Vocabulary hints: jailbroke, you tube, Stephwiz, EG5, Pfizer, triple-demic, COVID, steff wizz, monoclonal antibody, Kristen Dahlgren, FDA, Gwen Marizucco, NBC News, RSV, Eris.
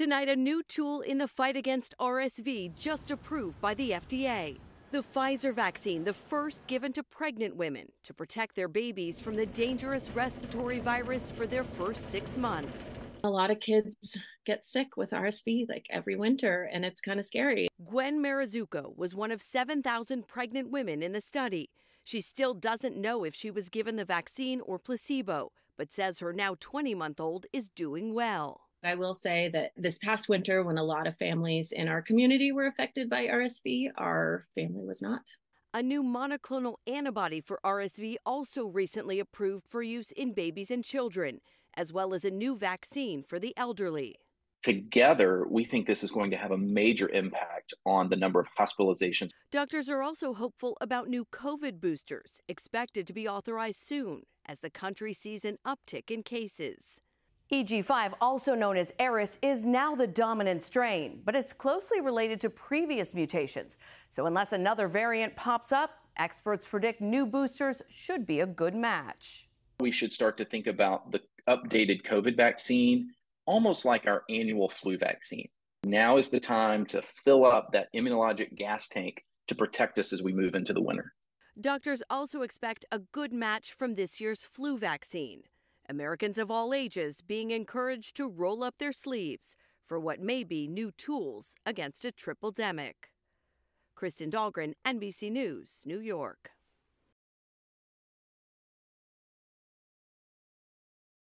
Tonight, a new tool in the fight against RSV just approved by the FDA. The Pfizer vaccine, the first given to pregnant women to protect their babies from the dangerous respiratory virus for their first 6 months. A lot of kids get sick with RSV like every winter, and it's kind of scary. Gwen Marizucco was one of 7,000 pregnant women in the study. She still doesn't know if she was given the vaccine or placebo, but says her now 20-month-old is doing well. I will say that this past winter, when a lot of families in our community were affected by RSV, our family was not. A new monoclonal antibody for RSV also recently approved for use in babies and children, as well as a new vaccine for the elderly. Together, we think this is going to have a major impact on the number of hospitalizations. Doctors are also hopeful about new COVID boosters, expected to be authorized soon as the country sees an uptick in cases. EG5, also known as Eris, is now the dominant strain, but it's closely related to previous mutations. So unless another variant pops up, experts predict new boosters should be a good match. We should start to think about the updated COVID vaccine almost like our annual flu vaccine. Now is the time to fill up that immunologic gas tank to protect us as we move into the winter. Doctors also expect a good match from this year's flu vaccine. Americans of all ages being encouraged to roll up their sleeves for what may be new tools against a triple-demic. Kristen Dahlgren, NBC News, New York.